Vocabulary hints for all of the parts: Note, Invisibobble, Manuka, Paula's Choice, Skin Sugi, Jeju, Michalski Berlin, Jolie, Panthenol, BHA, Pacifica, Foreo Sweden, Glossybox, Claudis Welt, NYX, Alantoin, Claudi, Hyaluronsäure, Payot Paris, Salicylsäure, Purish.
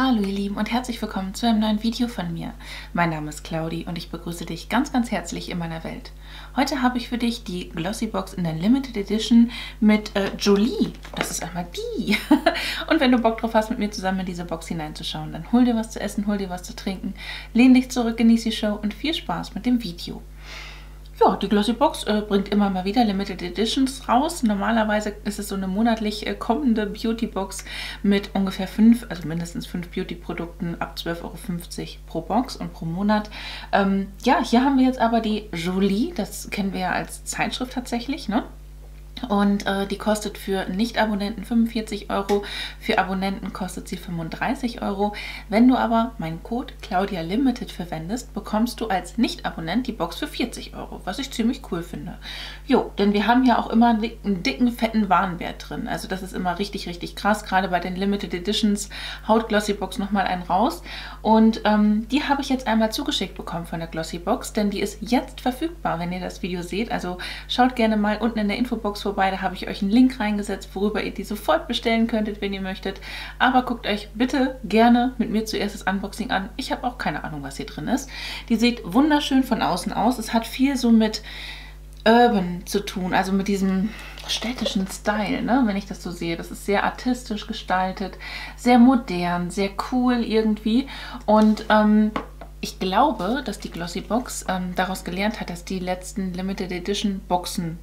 Hallo ihr Lieben und herzlich willkommen zu einem neuen Video von mir. Mein Name ist Claudi und ich begrüße dich ganz, ganz herzlich in meiner Welt. Heute habe ich für dich die Glossybox in der Limited Edition mit Jolie. Das ist einmal die. Und wenn du Bock drauf hast, mit mir zusammen in diese Box hineinzuschauen, dann hol dir was zu essen, hol dir was zu trinken, lehn dich zurück, genieß die Show und viel Spaß mit dem Video. Ja, die Glossybox bringt immer mal wieder Limited Editions raus. Normalerweise ist es so eine monatlich kommende Beauty-Box mit ungefähr mindestens fünf Beauty-Produkten ab 12,50 € pro Box und pro Monat. Ja, hier haben wir jetzt aber die Jolie, das kennen wir ja als Zeitschrift tatsächlich, ne? Und die kostet für Nicht-Abonnenten 45 €, für Abonnenten kostet sie 35 €. Wenn du aber meinen Code Claudia Limited verwendest, bekommst du als Nicht-Abonnent die Box für 40 €, was ich ziemlich cool finde. Jo, denn wir haben ja auch immer einen dicken, fetten Warenwert drin. Also das ist immer richtig, richtig krass. Gerade bei den Limited Editions haut Glossybox nochmal einen raus. Und die habe ich jetzt einmal zugeschickt bekommen von der Glossybox, denn die ist jetzt verfügbar, wenn ihr das Video seht. Also schaut gerne mal unten in der Infobox vor. Vorbei, da habe ich euch einen Link reingesetzt, worüber ihr die sofort bestellen könntet, wenn ihr möchtet. Aber guckt euch bitte gerne mit mir zuerst das Unboxing an. Ich habe auch keine Ahnung, was hier drin ist. Die sieht wunderschön von außen aus. Es hat viel so mit Urban zu tun, also mit diesem städtischen Style, ne? Wenn ich das so sehe. Das ist sehr artistisch gestaltet, sehr modern, sehr cool irgendwie. Und ich glaube, dass die Glossybox daraus gelernt hat, dass die letzten Limited Edition Boxen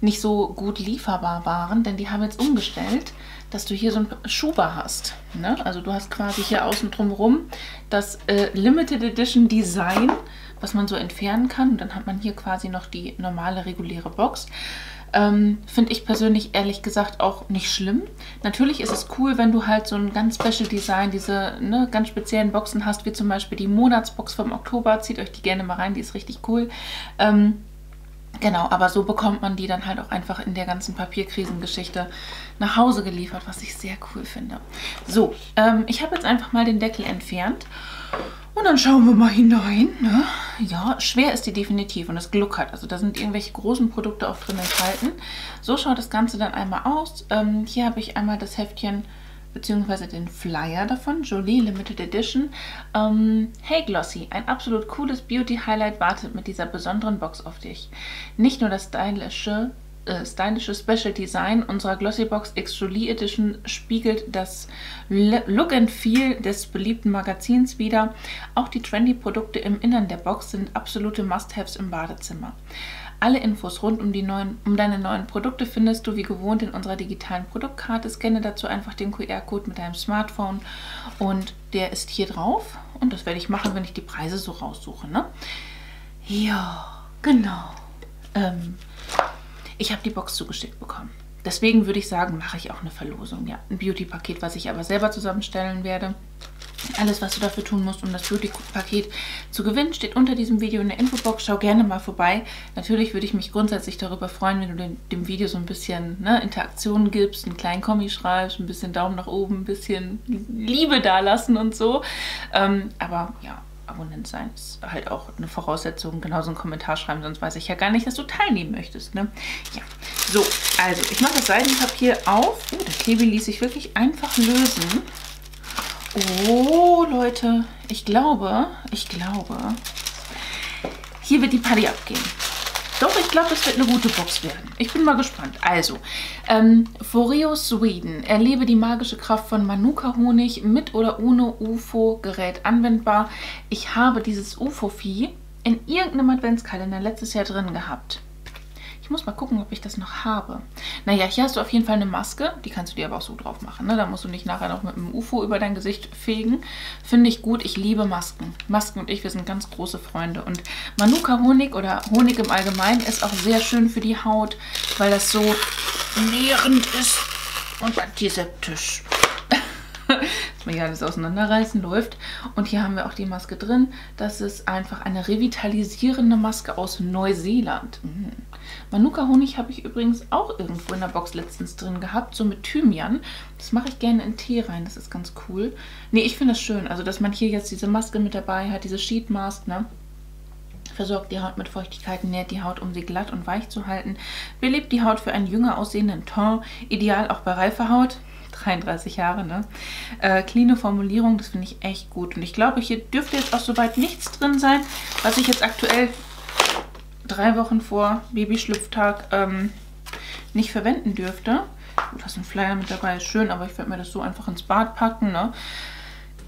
nicht so gut lieferbar waren, denn die haben jetzt umgestellt, dass du hier so einen Schuber hast. Ne? Also du hast quasi hier außen drumherum das Limited Edition Design, was man so entfernen kann. Und dann hat man hier quasi noch die normale, reguläre Box. Finde ich persönlich ehrlich gesagt auch nicht schlimm. Natürlich ist es cool, wenn du halt so ein ganz Special Design, diese ne, ganz speziellen Boxen hast, wie zum Beispiel die Monatsbox vom Oktober. Zieht euch die gerne mal rein, die ist richtig cool. Genau, aber so bekommt man die dann halt auch einfach in der ganzen Papierkrisengeschichte nach Hause geliefert, was ich sehr cool finde. So, ich habe jetzt einfach mal den Deckel entfernt. Und dann schauen wir mal hinein. Ne? Ja, schwer ist die definitiv und es gluckert. Also da sind irgendwelche großen Produkte auch drin enthalten. So schaut das Ganze dann einmal aus. Hier habe ich einmal das Heftchen bzw. den Flyer davon. Jolie Limited Edition. Hey Glossy, ein absolut cooles Beauty-Highlight wartet mit dieser besonderen Box auf dich. Nicht nur das stylische Special Design unserer Glossybox X Jolie Edition spiegelt das Look and Feel des beliebten Magazins wider. Auch die trendy Produkte im Innern der Box sind absolute Must-Haves im Badezimmer. Alle Infos rund um deine neuen Produkte findest du wie gewohnt in unserer digitalen Produktkarte. Scanne dazu einfach den QR-Code mit deinem Smartphone und der ist hier drauf. Und das werde ich machen, wenn ich die Preise so raussuche. Ne? Ja, genau. Ich habe die Box zugeschickt bekommen. Deswegen würde ich sagen, mache ich auch eine Verlosung. Ja, ein Beauty-Paket, was ich aber selber zusammenstellen werde. Alles, was du dafür tun musst, um das Beauty-Paket zu gewinnen, steht unter diesem Video in der Infobox. Schau gerne mal vorbei. Natürlich würde ich mich grundsätzlich darüber freuen, wenn du dem Video so ein bisschen ne, Interaktion gibst, einen kleinen Kommi schreibst, ein bisschen Daumen nach oben, ein bisschen Liebe dalassen und so. Aber ja. Abonnent sein ist halt auch eine Voraussetzung, genauso einen Kommentar schreiben, sonst weiß ich ja gar nicht, dass du teilnehmen möchtest, ne? Ja, so, also ich mache das Seidenpapier auf. Oh, der Kleber ließ sich wirklich einfach lösen. Oh, Leute, ich glaube, hier wird die Party abgehen. Doch, ich glaube, es wird eine gute Box werden. Ich bin mal gespannt. Also, Foreo Sweden. Erlebe die magische Kraft von Manuka-Honig mit oder ohne UFO-Gerät anwendbar. Ich habe dieses UFO-Vieh in irgendeinem Adventskalender letztes Jahr drin gehabt. Ich muss mal gucken, ob ich das noch habe. Naja, hier hast du auf jeden Fall eine Maske. Die kannst du dir aber auch so drauf machen. Ne? Da musst du nicht nachher noch mit einem UFO über dein Gesicht fegen. Finde ich gut. Ich liebe Masken. Masken und ich, wir sind ganz große Freunde. Und Manuka-Honig oder Honig im Allgemeinen ist auch sehr schön für die Haut, weil das so nährend ist und antiseptisch. Dass man hier alles auseinanderreißen läuft. Und hier haben wir auch die Maske drin. Das ist einfach eine revitalisierende Maske aus Neuseeland. Manuka-Honig habe ich übrigens auch irgendwo in der Box letztens drin gehabt, so mit Thymian. Das mache ich gerne in Tee rein, das ist ganz cool. Ne, ich finde das schön, also dass man hier jetzt diese Maske mit dabei hat, diese Sheet Mask, ne? Versorgt die Haut mit Feuchtigkeit, nährt die Haut, um sie glatt und weich zu halten. Belebt die Haut für einen jünger aussehenden Ton, ideal auch bei reifer Haut. 33 Jahre, ne? Cleane Formulierung, das finde ich echt gut. Und ich glaube, hier dürfte jetzt auch soweit nichts drin sein, was ich jetzt aktuell 3 Wochen vor Babyschlüpftag nicht verwenden dürfte. Gut, da ist ein Flyer mit dabei, ist schön, aber ich werde mir das so einfach ins Bad packen, ne?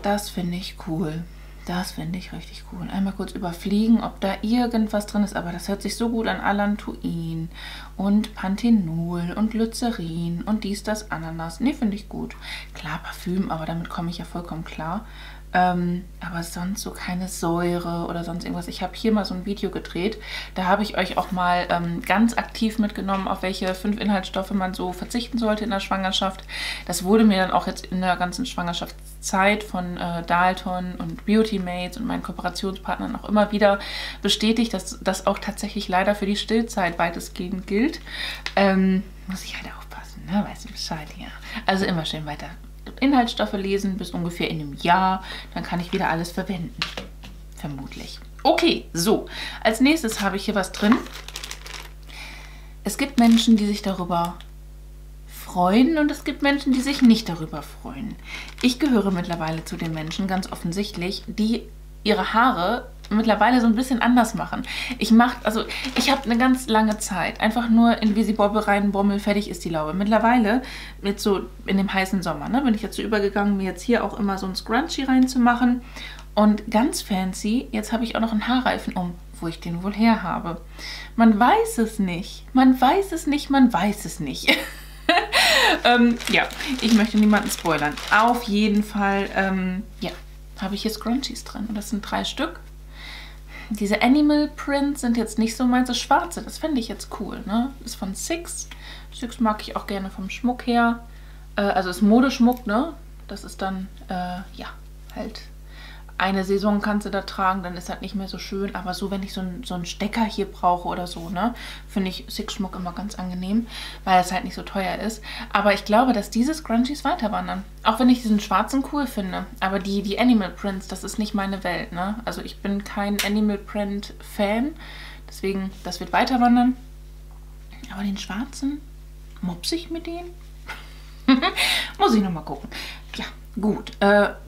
Das finde ich cool. Das finde ich richtig cool. Einmal kurz überfliegen, ob da irgendwas drin ist. Aber das hört sich so gut an. Alantoin und Panthenol und Glycerin und dies, das, Ananas. Ne, finde ich gut. Klar, Parfüm, aber damit komme ich ja vollkommen klar. Aber sonst so keine Säure oder sonst irgendwas. Ich habe hier mal so ein Video gedreht. Da habe ich euch auch mal ganz aktiv mitgenommen, auf welche 5 Inhaltsstoffe man so verzichten sollte in der Schwangerschaft. Das wurde mir dann auch jetzt in der ganzen Schwangerschaftszeit von Dalton und Beauty Mates und meinen Kooperationspartnern auch immer wieder bestätigt, dass das auch tatsächlich leider für die Stillzeit weitestgehend gilt. Muss ich halt aufpassen, ne? Weißt du Bescheid, ja. Also immer schön weiter Inhaltsstoffe lesen bis ungefähr in einem Jahr. Dann kann ich wieder alles verwenden. Vermutlich. Okay, so. Als nächstes habe ich hier was drin. Es gibt Menschen, die sich darüber freuen und es gibt Menschen, die sich nicht darüber freuen. Ich gehöre mittlerweile zu den Menschen, ganz offensichtlich, die ihre Haare mittlerweile so ein bisschen anders machen. Ich habe eine ganz lange Zeit einfach nur Invisibobble rein, Bommel, fertig ist die Laube. Mittlerweile, jetzt so in dem heißen Sommer, ne, bin ich dazu übergegangen, mir jetzt hier auch immer so ein Scrunchie reinzumachen. Und ganz fancy, jetzt habe ich auch noch einen Haarreifen um, wo ich den wohl her habe. Man weiß es nicht. Man weiß es nicht, man weiß es nicht. Ja, ich möchte niemanden spoilern. Auf jeden Fall, ja, habe ich hier Scrunchies drin. Und das sind 3 Stück. Diese Animal Prints sind jetzt nicht so meins. Das Schwarze, das fände ich jetzt cool, ne? Ist von NYX. NYX mag ich auch gerne vom Schmuck her. Also ist Modeschmuck, ne? Das ist dann, ja, halt eine Saison kannst du da tragen, dann ist halt nicht mehr so schön. Aber so, wenn ich so einen Stecker hier brauche oder so, ne? Finde ich NYX-Schmuck immer ganz angenehm, weil es halt nicht so teuer ist. Aber ich glaube, dass diese Scrunchies weiterwandern. Auch wenn ich diesen schwarzen cool finde. Aber die Animal Prints, das ist nicht meine Welt, ne? Also ich bin kein Animal Print-Fan. Deswegen, das wird weiterwandern. Aber den schwarzen, mopse ich mit denen? Muss ich nochmal gucken. Ja, gut.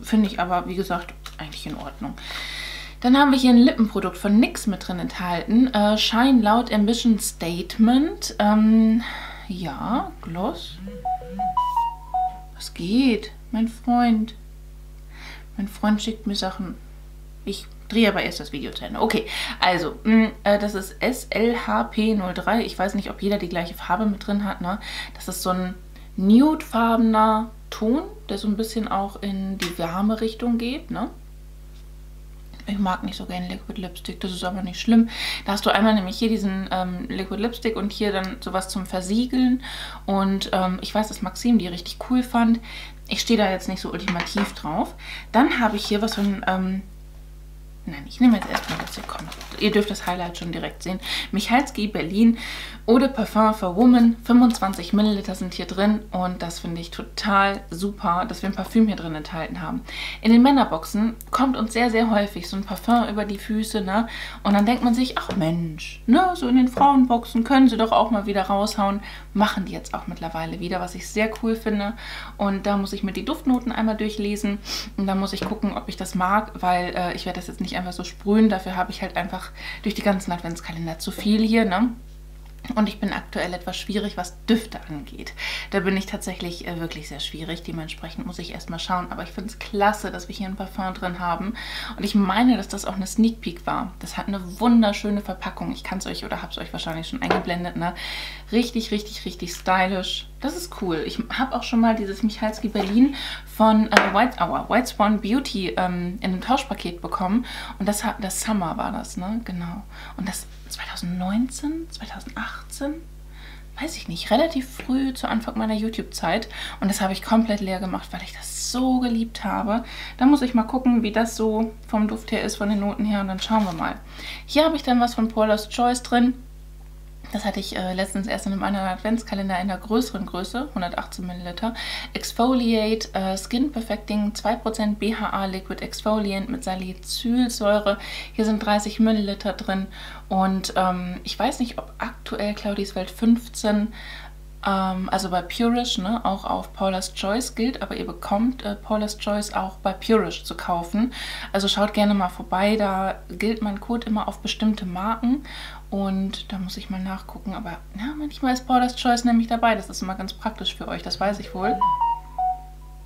Finde ich aber, wie gesagt, eigentlich in Ordnung. Dann haben wir hier ein Lippenprodukt von NYX mit drin enthalten. Shine Loud Ambition Statement. Ja, Gloss. Was geht? Mein Freund. Mein Freund schickt mir Sachen. Ich drehe aber erst das Video zu Ende. Okay, also, das ist SLHP03. Ich weiß nicht, ob jeder die gleiche Farbe mit drin hat, ne? Das ist so ein nudefarbener Ton, der so ein bisschen auch in die warme Richtung geht, ne? Ich mag nicht so gerne Liquid Lipstick, das ist aber nicht schlimm. Da hast du einmal nämlich hier diesen Liquid Lipstick und hier dann sowas zum Versiegeln. Und ich weiß, dass Maxim die richtig cool fand. Ich stehe da jetzt nicht so ultimativ drauf. Dann habe ich hier was von... Nein, ich nehme jetzt erstmal das hier kommt. Ihr dürft das Highlight schon direkt sehen. Michalski Berlin Eau de Parfum for Women. 25 Milliliter sind hier drin und das finde ich total super, dass wir ein Parfüm hier drin enthalten haben. In den Männerboxen kommt uns sehr, sehr häufig so ein Parfüm über die Füße, ne? Und dann denkt man sich, ach Mensch, ne? So in den Frauenboxen können sie doch auch mal wieder raushauen. Machen die jetzt auch mittlerweile wieder, was ich sehr cool finde. Und da muss ich mir die Duftnoten einmal durchlesen und dann muss ich gucken, ob ich das mag, weil ich werde das jetzt nicht einfach so sprühen. Dafür habe ich halt einfach durch die ganzen Adventskalender zu viel hier, ne? Und ich bin aktuell etwas schwierig, was Düfte angeht. Da bin ich tatsächlich wirklich sehr schwierig. Dementsprechend muss ich erstmal schauen. Aber ich finde es klasse, dass wir hier ein Parfum drin haben. Und ich meine, dass das auch eine Sneak Peek war. Das hat eine wunderschöne Verpackung. Ich kann es euch oder habe es euch wahrscheinlich schon eingeblendet, ne? Richtig, richtig, richtig stylisch. Das ist cool. Ich habe auch schon mal dieses Michalski Berlin von White Swan Beauty in einem Tauschpaket bekommen. Und das Summer war das, ne? Genau. Und das 2019, 2018, weiß ich nicht, relativ früh zu Anfang meiner YouTube-Zeit. Und das habe ich komplett leer gemacht, weil ich das so geliebt habe. Da muss ich mal gucken, wie das so vom Duft her ist, von den Noten her. Und dann schauen wir mal. Hier habe ich dann was von Paula's Choice drin. Das hatte ich letztens erst in einem anderen Adventskalender in einer größeren Größe, 118 ml. Exfoliate Skin Perfecting 2% BHA Liquid Exfoliant mit Salicylsäure. Hier sind 30 ml drin und ich weiß nicht, ob aktuell Claudis Welt 15 Also bei Purish, ne, auch auf Paula's Choice gilt, aber ihr bekommt Paula's Choice auch bei Purish zu kaufen. Also schaut gerne mal vorbei, da gilt mein Code immer auf bestimmte Marken und da muss ich mal nachgucken. Aber ja, manchmal ist Paula's Choice nämlich dabei, das ist immer ganz praktisch für euch, das weiß ich wohl.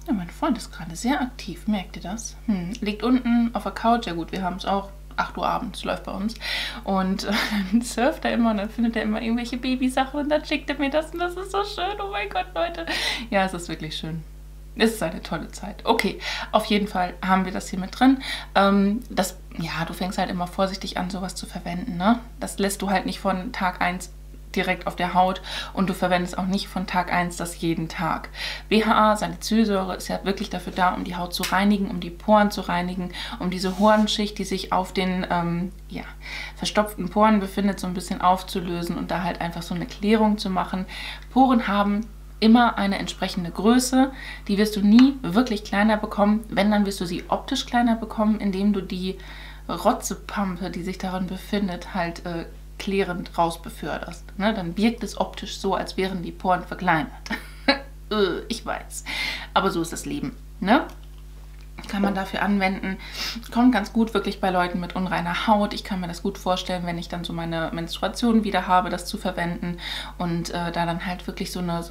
Ja, mein Freund ist gerade sehr aktiv, merkt ihr das? Liegt unten auf der Couch, ja gut, wir haben es auch. 8 Uhr abends läuft bei uns und dann surft er immer und dann findet er immer irgendwelche Babysachen und dann schickt er mir das und das ist so schön. Oh mein Gott, Leute. Ja, es ist wirklich schön. Es ist eine tolle Zeit. Okay, auf jeden Fall haben wir das hier mit drin. Das, ja, du fängst halt immer vorsichtig an, sowas zu verwenden, ne? Das lässt du halt nicht von Tag 1 direkt auf der Haut und du verwendest auch nicht von Tag 1 das jeden Tag. BHA, Salicylsäure, ist ja wirklich dafür da, um die Haut zu reinigen, um die Poren zu reinigen, um diese Hornschicht, die sich auf den ja, verstopften Poren befindet, so ein bisschen aufzulösen und da halt einfach so eine Klärung zu machen. Poren haben immer eine entsprechende Größe, die wirst du nie wirklich kleiner bekommen. Wenn, dann wirst du sie optisch kleiner bekommen, indem du die Rotzepampe, die sich darin befindet, halt klärend rausbeförderst. Ne? Dann wirkt es optisch so, als wären die Poren verkleinert. Ich weiß. Aber so ist das Leben. Ne? Kann man dafür anwenden. Kommt ganz gut wirklich bei Leuten mit unreiner Haut. Ich kann mir das gut vorstellen, wenn ich dann so meine Menstruation wieder habe, das zu verwenden und da dann halt wirklich so eine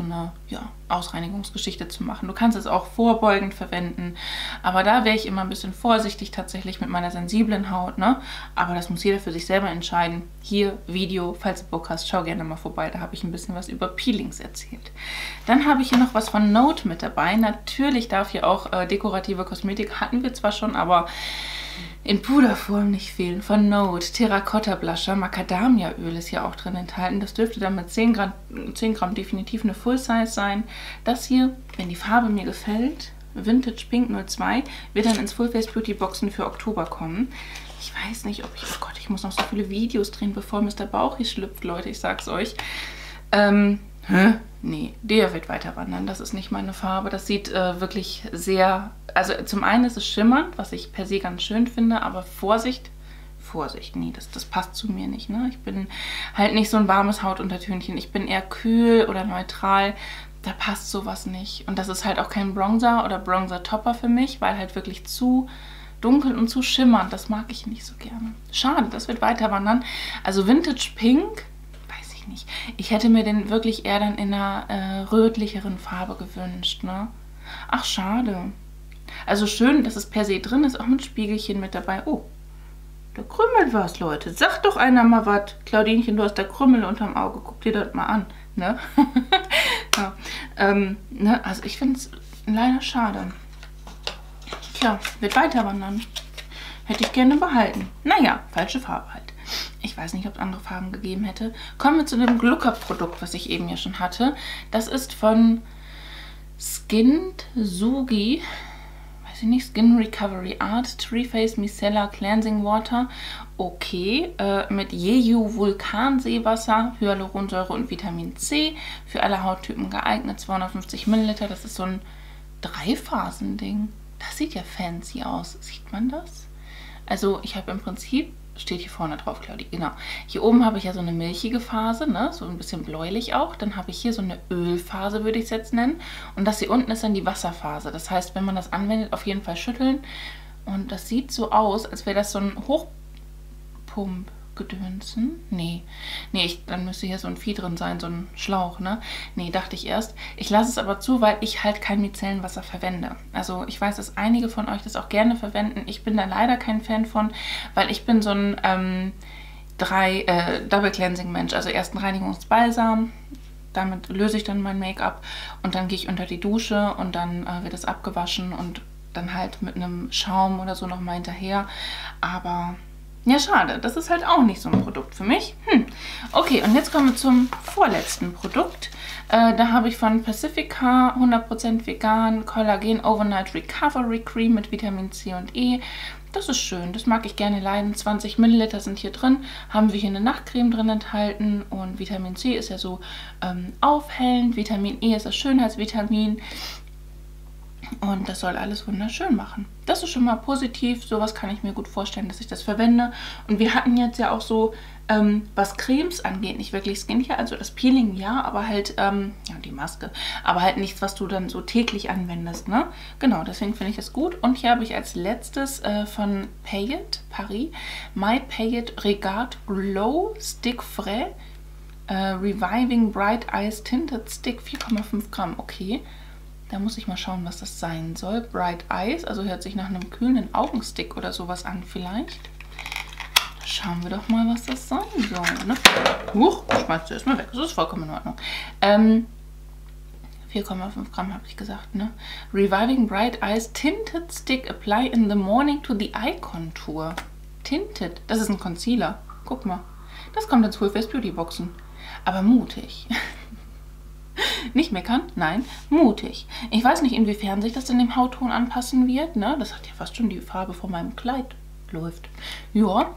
ja, Ausreinigungsgeschichte zu machen. Du kannst es auch vorbeugend verwenden, aber da wäre ich immer ein bisschen vorsichtig tatsächlich mit meiner sensiblen Haut, ne? Aber das muss jeder für sich selber entscheiden. Hier Video, falls du Bock hast, schau gerne mal vorbei, da habe ich ein bisschen was über Peelings erzählt. Dann habe ich hier noch was von Note mit dabei. Natürlich darf hier auch dekorative Kosmetik hatten wir zwar schon, aber in Puderform nicht fehlen. Von Note, Terracotta Blusher, Macadamiaöl ist hier auch drin enthalten. Das dürfte dann mit 10 Gramm definitiv eine Full Size sein. Das hier, wenn die Farbe mir gefällt, Vintage Pink 02, wird dann ins Full Face Beauty Boxen für Oktober kommen. Ich weiß nicht, ob ich... Oh Gott, ich muss noch so viele Videos drehen, bevor Mr. Bauch hier schlüpft, Leute, ich sag's euch. Nee, der wird weiter wandern. Das ist nicht meine Farbe. Das sieht wirklich sehr... Also zum einen ist es schimmernd, was ich per se ganz schön finde, aber Vorsicht, Vorsicht, nee, das passt zu mir nicht. Ne? Ich bin halt nicht so ein warmes Hautuntertönchen. Ich bin eher kühl oder neutral. Da passt sowas nicht. Und das ist halt auch kein Bronzer oder Bronzer-Topper für mich, weil halt wirklich zu... dunkel und zu schimmernd, das mag ich nicht so gerne. Schade, das wird weiter wandern. Also Vintage Pink, weiß ich nicht. Ich hätte mir den wirklich eher dann in einer rötlicheren Farbe gewünscht, ne? Ach, schade. Also schön, dass es per se drin ist, auch mit Spiegelchen mit dabei. Oh, da krümmelt was, Leute. Sagt doch einer mal was. Claudinchen, du hast da Krümmel unterm Auge. Guck dir das mal an, ne? Ja. Ne? Also ich finde es leider schade. Ja, wird weiter wandern. Hätte ich gerne behalten. Naja, falsche Farbe halt. Ich weiß nicht, ob es andere Farben gegeben hätte. Kommen wir zu dem Glucker-Produkt, was ich eben hier schon hatte. Das ist von Skin Sugi. Weiß ich nicht, Skin Recovery Art. Tree Face Micellar Cleansing Water. Okay, mit Jeju Vulkanseewasser, Hyaluronsäure und Vitamin C. Für alle Hauttypen geeignet. 250 Milliliter. Das ist so ein Dreiphasending. Das sieht ja fancy aus. Sieht man das? Also ich habe im Prinzip, steht hier vorne drauf, Claudia, genau. Hier oben habe ich ja so eine milchige Phase, ne? So ein bisschen bläulich auch. Dann habe ich hier so eine Ölphase, würde ich es jetzt nennen. Und das hier unten ist dann die Wasserphase. Das heißt, wenn man das anwendet, auf jeden Fall schütteln. Und das sieht so aus, als wäre das so ein Hochpump. Gedönsen? Nee, dann müsste hier so ein Vieh drin sein, so ein Schlauch, ne? Nee, dachte ich erst. Ich lasse es aber zu, weil ich halt kein Micellenwasser verwende. Also ich weiß, dass einige von euch das auch gerne verwenden. Ich bin da leider kein Fan von, weil ich bin so ein Double Cleansing Mensch. Also erst ein Reinigungsbalsam, damit löse ich dann mein Make-up und dann gehe ich unter die Dusche und dann wird es abgewaschen und dann halt mit einem Schaum oder so nochmal hinterher. Aber... ja, schade. Das ist halt auch nicht so ein Produkt für mich. Okay, und jetzt kommen wir zum vorletzten Produkt. Da habe ich von Pacifica 100% vegan Kollagen Overnight Recovery Cream mit Vitamin C und E. Das ist schön. Das mag ich gerne leiden. 20 Milliliter sind hier drin. Haben wir hier eine Nachtcreme drin enthalten. Und Vitamin C ist ja so aufhellend. Vitamin E ist das Schönheitsvitamin. Und das soll alles wunderschön machen. Das ist schon mal positiv. Sowas kann ich mir gut vorstellen, dass ich das verwende. Und wir hatten jetzt ja auch so, was Cremes angeht, nicht wirklich Skincare, also das Peeling ja, aber halt, ja, die Maske, aber halt nichts, was du dann so täglich anwendest, ne? Genau, deswegen finde ich das gut. Und hier habe ich als letztes von Payot Paris, My Payot Regard Glow Stick Frais Reviving Bright Eyes Tinted Stick 4,5 Gramm, okay. Da muss ich mal schauen, was das sein soll. Bright Eyes, also hört sich nach einem kühlenden Augenstick oder sowas an vielleicht. Da schauen wir doch mal, was das sein soll. Ne? Huch, schmeißt du erstmal weg. Das ist vollkommen in Ordnung. 4,5 Gramm habe ich gesagt, ne? Reviving Bright Eyes Tinted Stick Apply in the Morning to the Eye Contour. Tinted, das ist ein Concealer. Guck mal. Das kommt jetzt wohl fürs Beauty-Boxen. Aber mutig. Nicht meckern, nein, mutig. Ich weiß nicht, inwiefern sich das in dem Hautton anpassen wird, ne? Das hat ja fast schon die Farbe von meinem Kleid läuft. Ja,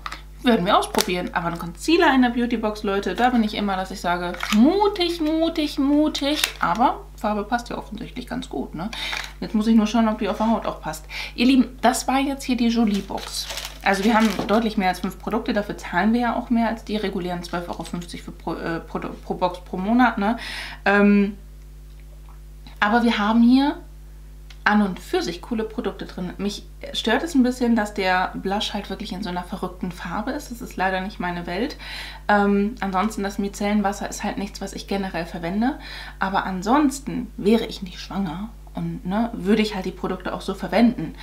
werden wir ausprobieren. Aber ein Concealer in der Beautybox, Leute, da bin ich immer, dass ich sage, mutig, mutig, mutig. Aber Farbe passt ja offensichtlich ganz gut, ne? Jetzt muss ich nur schauen, ob die auf der Haut auch passt. Ihr Lieben, das war jetzt hier die Jolie-Box. Also wir haben deutlich mehr als 5 Produkte, dafür zahlen wir ja auch mehr als die regulären 12,50 Euro pro Box pro Monat, ne? Aber wir haben hier an und für sich coole Produkte drin. Mich stört es ein bisschen, dass der Blush halt wirklich in so einer verrückten Farbe ist. Das ist leider nicht meine Welt. Ansonsten das Micellenwasser ist halt nichts, was ich generell verwende. Aber ansonsten wäre ich nicht schwanger. Und ne, würde ich halt die Produkte auch so verwenden.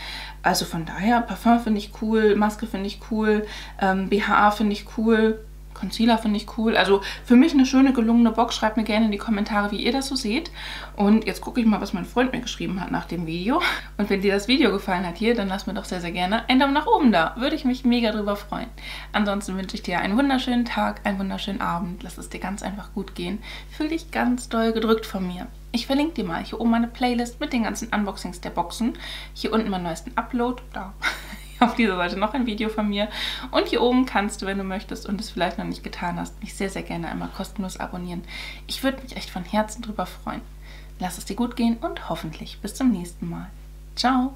Also von daher, Parfum finde ich cool, Maske finde ich cool, BHA finde ich cool, Concealer finde ich cool. Also für mich eine schöne, gelungene Box. Schreibt mir gerne in die Kommentare, wie ihr das so seht. Und jetzt gucke ich mal, was mein Freund mir geschrieben hat nach dem Video. Und wenn dir das Video gefallen hat hier, dann lass mir doch sehr, sehr gerne einen Daumen nach oben da. Würde ich mich mega drüber freuen. Ansonsten wünsche ich dir einen wunderschönen Tag, einen wunderschönen Abend. Lass es dir ganz einfach gut gehen. Fühl dich ganz doll gedrückt von mir. Ich verlinke dir mal hier oben meine Playlist mit den ganzen Unboxings der Boxen. Hier unten meinen neuesten Upload. Da auf dieser Seite noch ein Video von mir. Und hier oben kannst du, wenn du möchtest und es vielleicht noch nicht getan hast, mich sehr, sehr gerne einmal kostenlos abonnieren. Ich würde mich echt von Herzen drüber freuen. Lass es dir gut gehen und hoffentlich bis zum nächsten Mal. Ciao!